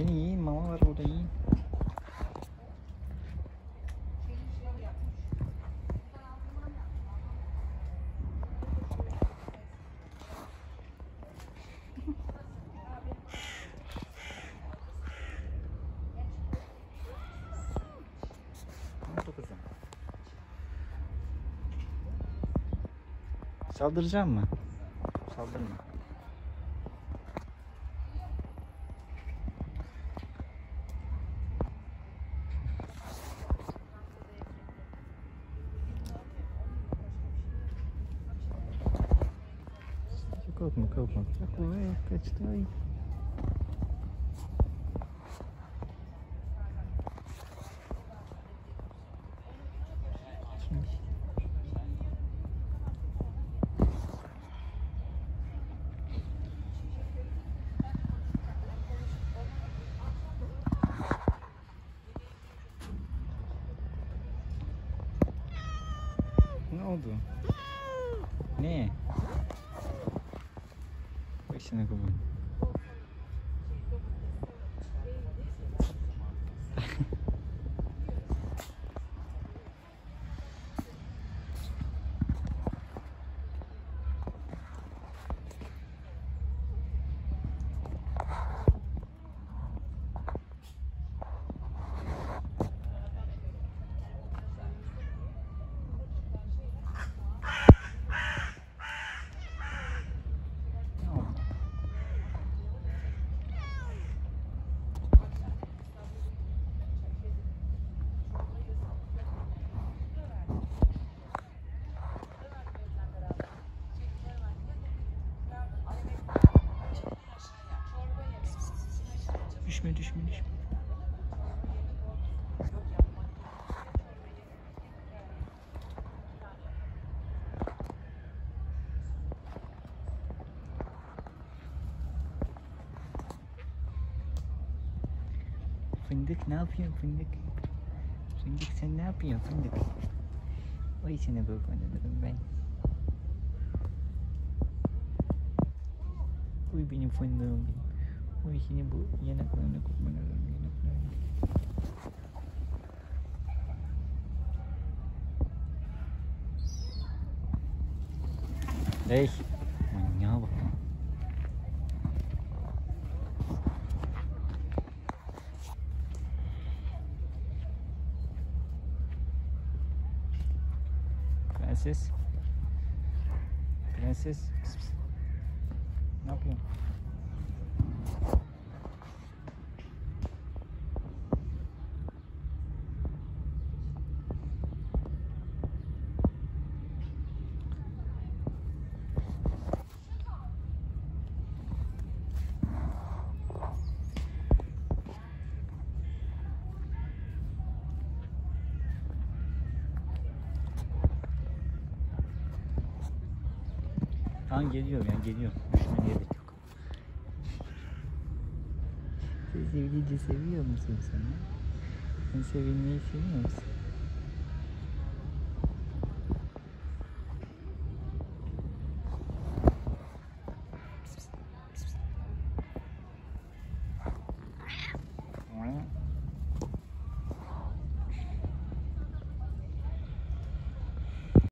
Yeni yiyeyim, mama var burada, yiyeyim. Saldıracak mı? Saldırma. Korkma, korkma. Korkma, kaçtı. Ne oldu? Ne? Bak şimdi kovun. Düşme. Fındık ne yapıyorsun fındık? Fındık sen ne yapıyorsun fındık? O içine bak oynadım ben. Uy benim fındığım. Bu işini bu yanaklarına koyman lazım, yanaklarına. Hey! Manyağa bak lan. Prenses. Prenses. Pıs pıs. Ne yapıyorsun? Tamam geliyorum yani geliyorum. Düşmeye gerek yok. Sen sevilince seviyor musun sen? Sen sevilmeyi seviyor musun?